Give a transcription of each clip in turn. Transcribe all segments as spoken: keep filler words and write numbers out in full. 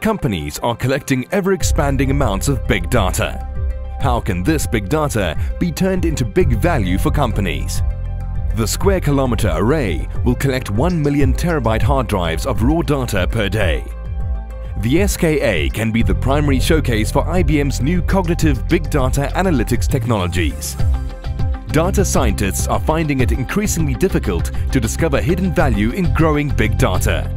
Companies are collecting ever-expanding amounts of big data. How can this big data be turned into big value for companies? The Square Kilometer Array will collect one million terabyte hard drives of raw data per day. The S K A can be the primary showcase for I B M's new cognitive big data analytics technologies. Data scientists are finding it increasingly difficult to discover hidden value in growing big data.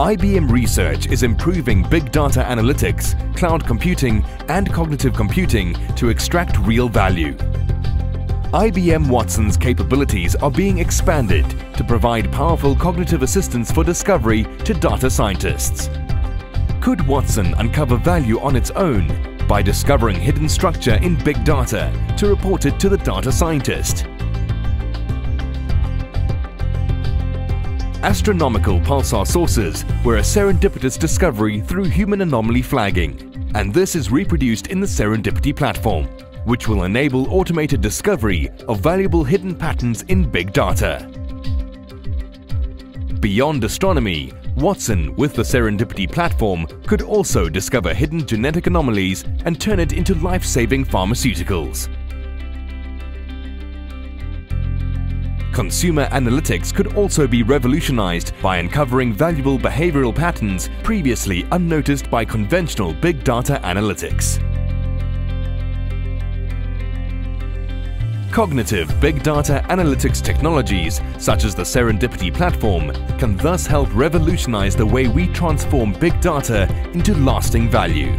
I B M Research is improving big data analytics, cloud computing and cognitive computing to extract real value. I B M Watson's capabilities are being expanded to provide powerful cognitive assistance for discovery to data scientists. Could Watson uncover value on its own by discovering hidden structure in big data to report it to the data scientist? Astronomical pulsar sources were a serendipitous discovery through human anomaly flagging, and this is reproduced in the Serendipity platform, which will enable automated discovery of valuable hidden patterns in big data. Beyond astronomy, Watson with the Serendipity platform could also discover hidden genetic anomalies and turn it into life-saving pharmaceuticals. Consumer analytics could also be revolutionized by uncovering valuable behavioral patterns previously unnoticed by conventional big data analytics. Cognitive big data analytics technologies, such as the Serendipity platform, can thus help revolutionize the way we transform big data into lasting value.